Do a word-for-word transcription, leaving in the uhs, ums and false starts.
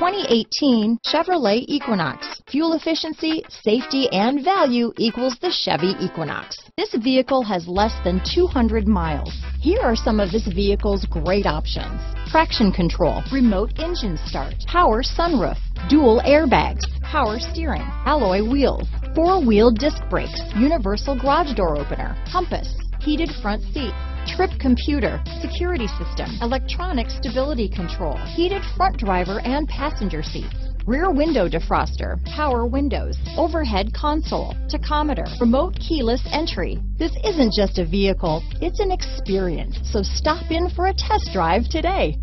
twenty eighteen Chevrolet Equinox. Fuel efficiency, safety, and value equals the Chevy Equinox. This vehicle has less than two hundred miles. Here are some of this vehicle's great options. Traction control, remote engine start, power sunroof, dual airbags, power steering, alloy wheels, four-wheel disc brakes, universal garage door opener, compass, heated front seats, trip computer, security system, electronic stability control, heated front driver and passenger seats, rear window defroster, power windows, overhead console, tachometer, remote keyless entry. This isn't just a vehicle, it's an experience. So stop in for a test drive today.